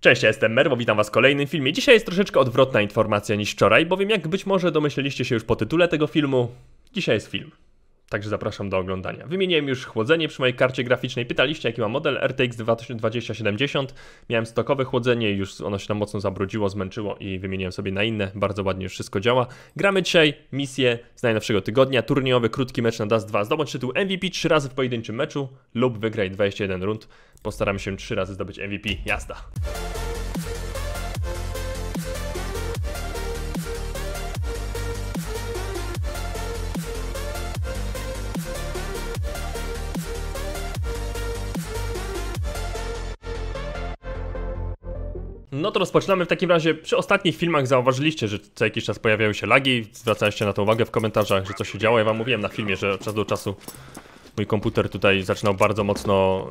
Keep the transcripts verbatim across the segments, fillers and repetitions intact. Cześć, ja jestem Mervo, witam was w kolejnym filmie. Dzisiaj jest troszeczkę odwrotna informacja niż wczoraj, bowiem jak być może domyśleliście się już po tytule tego filmu, dzisiaj jest film. Także zapraszam do oglądania. Wymieniłem już chłodzenie przy mojej karcie graficznej. Pytaliście, jaki ma model R T X dwa tysiące siedemdziesiąt. Miałem stokowe chłodzenie, już ono się tam mocno zabrudziło, zmęczyło i wymieniłem sobie na inne. Bardzo ładnie już wszystko działa. Gramy dzisiaj misję z najnowszego tygodnia. Turniejowy, krótki mecz na Dust dwa. Zdobądź tytuł M V P trzy razy w pojedynczym meczu lub wygraj dwadzieścia jeden rund. Postaram się trzy razy zdobyć M V P. Jazda! No to rozpoczynamy w takim razie. Przy ostatnich filmach zauważyliście, że co jakiś czas pojawiają się lagi, zwracaliście na to uwagę w komentarzach, że co się działo. Ja wam mówiłem na filmie, że od czasu do czasu mój komputer tutaj zaczynał bardzo mocno,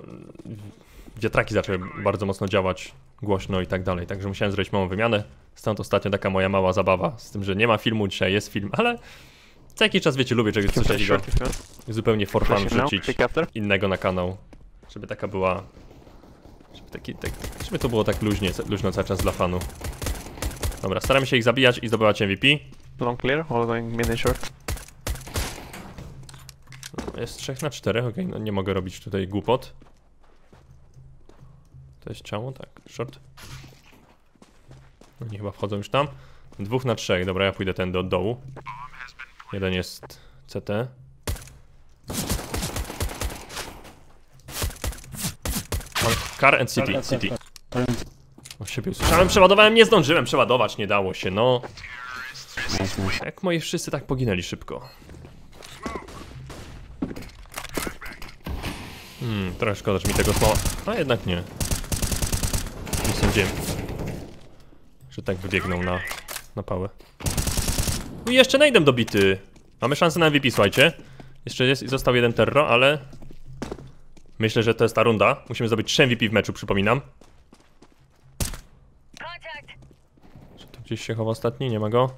wiatraki zaczęły bardzo mocno działać, głośno i tak dalej, także musiałem zrobić małą wymianę. Stąd ostatnio taka moja mała zabawa z tym, że nie ma filmu, dzisiaj jest film, ale co jakiś czas, wiecie, lubię czegoś coś takiego zupełnie for fun wrzucić innego na kanał, żeby taka była... Taki, tak, żeby to było tak luźnie, luźno cały czas dla fanu. Dobra, staramy się ich zabijać i zdobywać M V P. Long clear, all going mid and short. Jest trzy na cztery, okej, okay, no nie mogę robić tutaj głupot. To jest ciało, tak, short. Oni chyba wchodzą już tam. dwa na trzy, dobra, ja pójdę ten do dołu. Jeden jest C T. Car and City, City. O, siebie usłyszałem, przeładowałem, nie zdążyłem przeładować, nie dało się, no. Jak moi wszyscy tak poginęli szybko. Hmm, trochę szkoda, że mi tego smoła. A jednak nie. Nie sądziłem, że tak wybiegną na, na pałę. No i jeszcze najdę dobity. Mamy szansę na M V P, słuchajcie. Jeszcze jest, został jeden terro, ale... Myślę, że to jest ta runda. Musimy zdobyć trzy M V P w meczu, przypominam. Czy tu gdzieś się chowa ostatni? Nie ma go.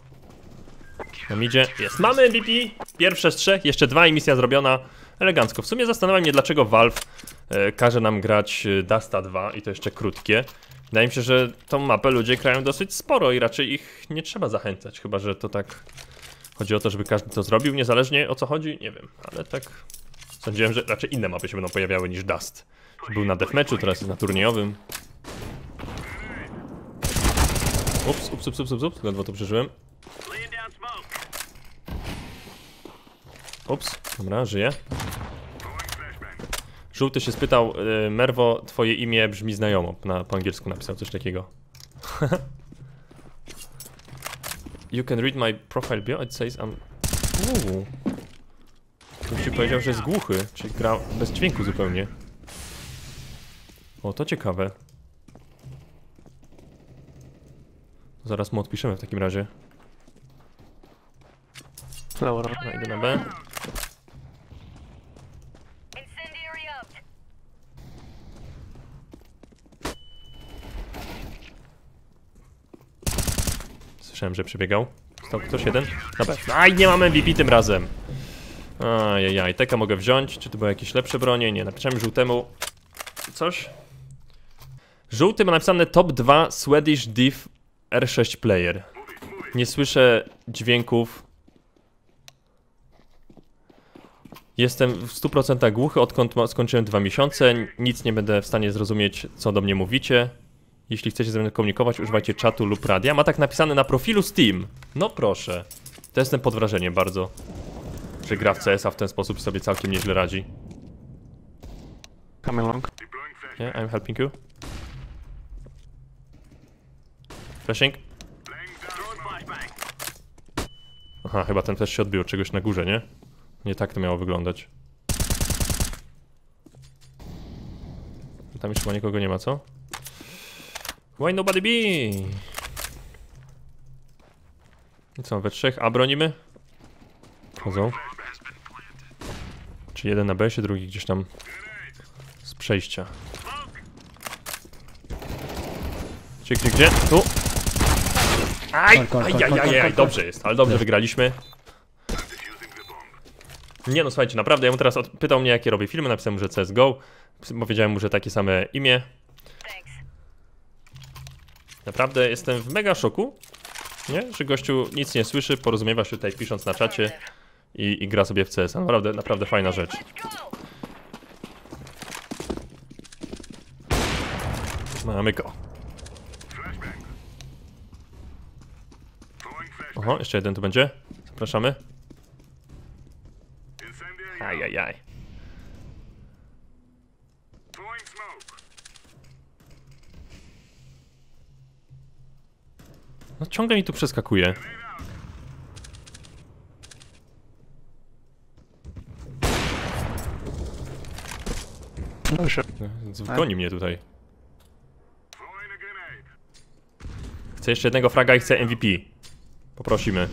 Tam idzie. Jest. Mamy M V P! Pierwsze z trzech, jeszcze dwa i misja zrobiona. Elegancko. W sumie zastanawiam się, dlaczego Valve e, każe nam grać Dusta dwa i to jeszcze krótkie. Wydaje mi się, że tą mapę ludzie grają dosyć sporo i raczej ich nie trzeba zachęcać. Chyba że to tak chodzi o to, żeby każdy to zrobił, niezależnie o co chodzi. Nie wiem, ale tak... Sądziłem, że raczej inne mapy się będą pojawiały niż Dust. Był na deathmatchu, teraz jest na turniejowym. Ups, ups, ups, ups, ups, ups, ledwo to przeżyłem. Ups, dobra, żyję. Żółty się spytał, y, Mervo, twoje imię brzmi znajomo. Na, po angielsku napisał coś takiego. You can read my profile bio, it says I'm... Uuu. Ktoś ci powiedział, że jest głuchy, czyli gra bez dźwięku zupełnie. O, to ciekawe. Zaraz mu odpiszemy w takim razie. Dobra, idę na B. Słyszałem, że przebiegał. Stał ktoś jeden? Na B. Aj, nie mamy M V P tym razem. Ajajaj, teka mogę wziąć, czy to były jakieś lepsze bronie? Nie, napiszemy żółtemu coś. Żółty ma napisane top dwa Swedish Div R sześć player. Nie słyszę dźwięków. Jestem w stu procentach głuchy, odkąd skończyłem dwa miesiące. Nic nie będę w stanie zrozumieć, co do mnie mówicie. Jeśli chcecie ze mną komunikować, używajcie czatu lub radia. Ma tak napisane na profilu Steam. No proszę. To jestem pod wrażeniem bardzo. Że gra w C S a w ten sposób sobie całkiem nieźle radzi. Come along. Yeah, I'm helping you. Flashing. Aha, chyba ten też się odbił czegoś na górze, nie? Nie tak to miało wyglądać. Tam już chyba nikogo nie ma, co? Why nobody be? I co, we trzech? A bronimy? Chodzą. Czy jeden na B, się drugi gdzieś tam z przejścia. Gdzie, gdzie, gdzie? Tu! Aj, aj, aj, aj, aj, dobrze jest, ale dobrze wygraliśmy. Nie no, słuchajcie, naprawdę, ja mu teraz pytał mnie, jakie robię filmy, napisałem mu, że C S G O. Powiedziałem mu, że takie same imię. Naprawdę jestem w mega szoku, nie? Że gościu nic nie słyszy, porozumiewa się tutaj pisząc na czacie i, i gra sobie w C S. Naprawdę, naprawdę fajna rzecz. Mamy go. Oho, jeszcze jeden tu będzie. Zapraszamy. Ajajaj. No ciągle mi tu przeskakuje. Goni mnie tutaj. Chcę jeszcze jednego fraga i chcę M V P. Poprosimy.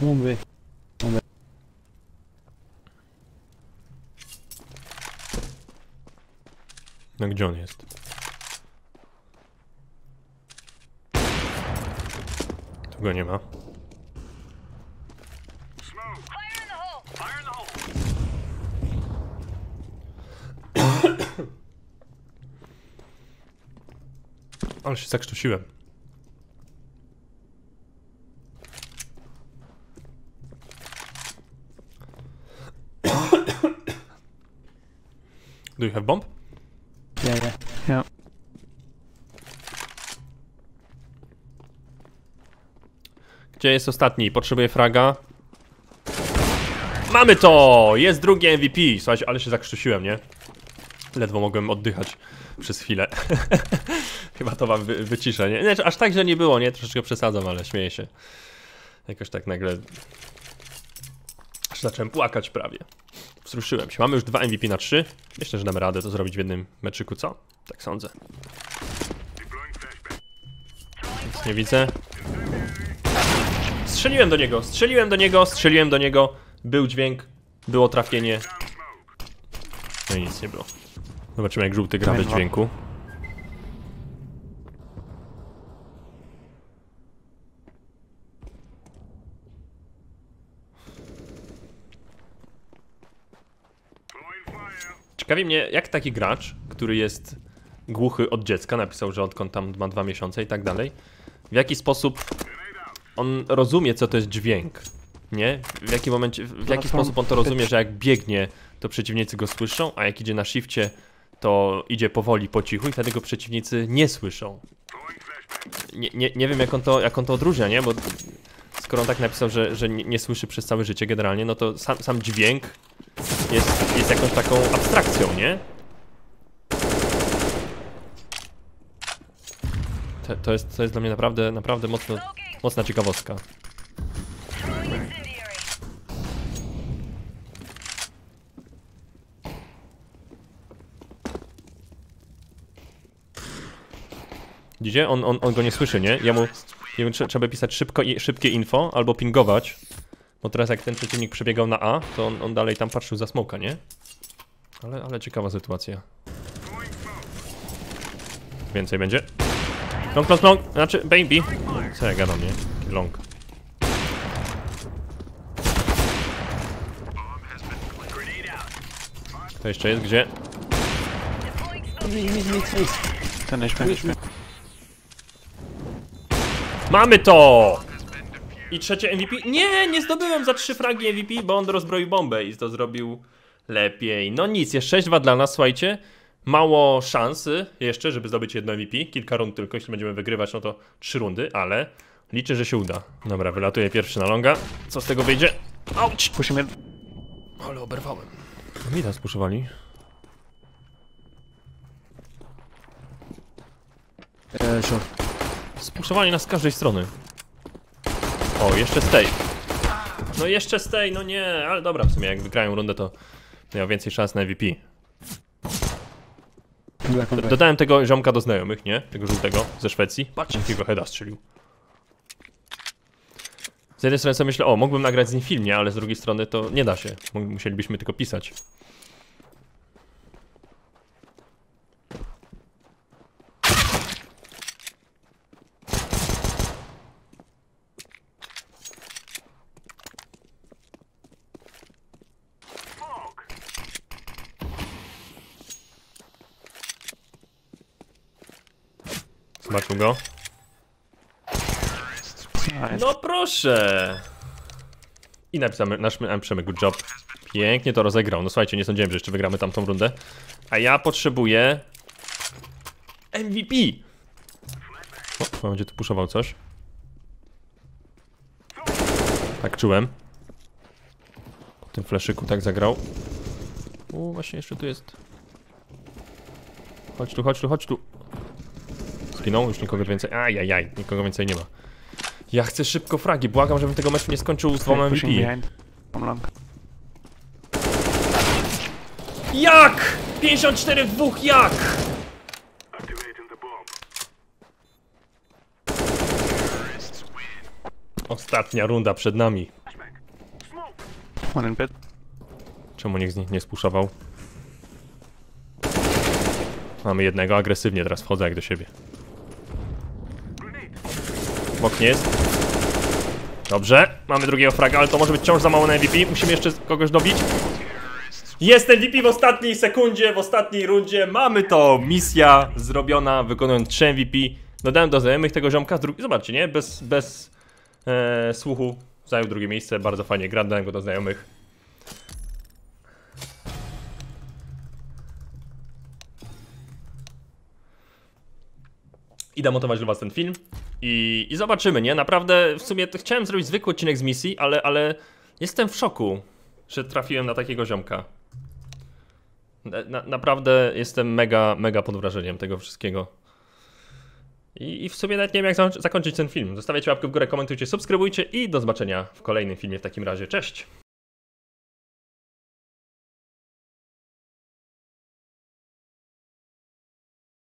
Mówię. No gdzie on jest? Tu go nie ma. Ale się zakrztusiłem. Do you have bomb? Yeah, yeah, yeah. Gdzie jest ostatni? Potrzebuję fraga. Mamy to! Jest drugi M V P! Słuchajcie, ale się zakrztusiłem, nie? Ledwo mogłem oddychać przez chwilę. Chyba to wam wy wyciszę, nie? Znaczy, aż tak, że nie było, nie? Troszeczkę przesadzam, ale śmieję się. Jakoś tak nagle... Aż zacząłem płakać prawie. Wzruszyłem się. Mamy już dwa M V P na trzy. Myślę, że damy radę to zrobić w jednym meczyku, co? Tak sądzę. Nic nie widzę. Strzeliłem do niego, strzeliłem do niego, strzeliłem do niego. Był dźwięk, było trafienie. No i nic nie było. Zobaczymy, jak żółty gra bez dźwięku. Ciekawi mnie, jak taki gracz, który jest głuchy od dziecka, napisał, że odkąd tam ma dwa miesiące i tak dalej, w jaki sposób on rozumie, co to jest dźwięk, nie? W jaki momencie, w jaki sposób on to rozumie, że jak biegnie, to przeciwnicy go słyszą, a jak idzie na shifcie, to idzie powoli, po cichu i wtedy go przeciwnicy nie słyszą. Nie, nie, nie wiem, jak on, to, jak on to odróżnia, nie? Bo skoro on tak napisał, że, że nie, nie słyszy przez całe życie generalnie, no to sam, sam dźwięk jest, jest jakąś taką abstrakcją, nie? To, to, jest, to jest dla mnie naprawdę, naprawdę mocno, mocna ciekawostka. Widzicie? On, on, on go nie słyszy, nie? Ja mu... Nie wiem, trzeba pisać szybko i szybkie info, albo pingować. Bo teraz jak ten przeciwnik przebiegał na A, to on, on dalej tam patrzył za smoka, nie? Ale, ale ciekawa sytuacja. Więcej będzie. Long, long, long, znaczy baby. Co ja gadam, nie? Long. To jeszcze jest gdzie? Ten jeszcze. Mamy to! I trzecie M V P? Nie, nie zdobyłem za trzy fragi M V P, bo on rozbroił bombę i to zrobił lepiej. No nic, jest sześć dwa dla nas, słuchajcie. Mało szansy jeszcze, żeby zdobyć jedno M V P. Kilka rund tylko, jeśli będziemy wygrywać, no to trzy rundy, ale liczę, że się uda. Dobra, wylatuje pierwszy na longa. Co z tego wyjdzie? Auć! Musimy... Ale oberwałem. Mi tam spuszowali. Eee, short. Spuszczowali nas z każdej strony. O, jeszcze z tej. No jeszcze z tej, no nie, ale dobra, w sumie jak wygrają rundę, to miał więcej szans na M V P. Do, dodałem tego ziomka do znajomych, nie? Tego żółtego ze Szwecji. Patrzcie, jakiego heada strzelił. Z jednej strony sobie myślę, o, mógłbym nagrać z nim film, nie? Ale z drugiej strony to nie da się. Musielibyśmy tylko pisać. Maciu go. No proszę! I napisamy nasz Przemek, good job. Pięknie to rozegrał. No słuchajcie, nie sądziłem, że jeszcze wygramy tamtą rundę. A ja potrzebuję... M V P! O, będzie tu puszował coś. Tak czułem. Po tym fleszyku tak zagrał. U, właśnie jeszcze tu jest. Chodź tu, chodź tu, chodź tu. Zginął, już nikogo więcej. Ajajaj, nikogo więcej nie ma. Ja chcę szybko fragi, błagam, żebym tego meczu nie skończył z dwoma M V P. Jak? pięćdziesiąt cztery w dwóch, jak? Ostatnia runda przed nami. Czemu nikt z nich nie spuszował? Mamy jednego, agresywnie teraz wchodzę jak do siebie. Bok nie jest. Dobrze, mamy drugiego fraga, ale to może być wciąż za mało na M V P. Musimy jeszcze kogoś dobić. Jest M V P w ostatniej sekundzie, w ostatniej rundzie. Mamy to, misja zrobiona, wykonując trzy M V P. Dodałem do znajomych tego ziomka. Zobaczcie, nie? Bez, bez e, słuchu zajął drugie miejsce. Bardzo fajnie gra, dodałem go do znajomych. Idę montować dla was ten film i, i zobaczymy, nie? Naprawdę w sumie to chciałem zrobić zwykły odcinek z misji, ale, ale jestem w szoku, że trafiłem na takiego ziomka. Na, naprawdę jestem mega, mega pod wrażeniem tego wszystkiego. I, i w sumie nawet nie wiem jak zakończyć ten film. Zostawiajcie łapkę w górę, komentujcie, subskrybujcie i do zobaczenia w kolejnym filmie w takim razie. Cześć!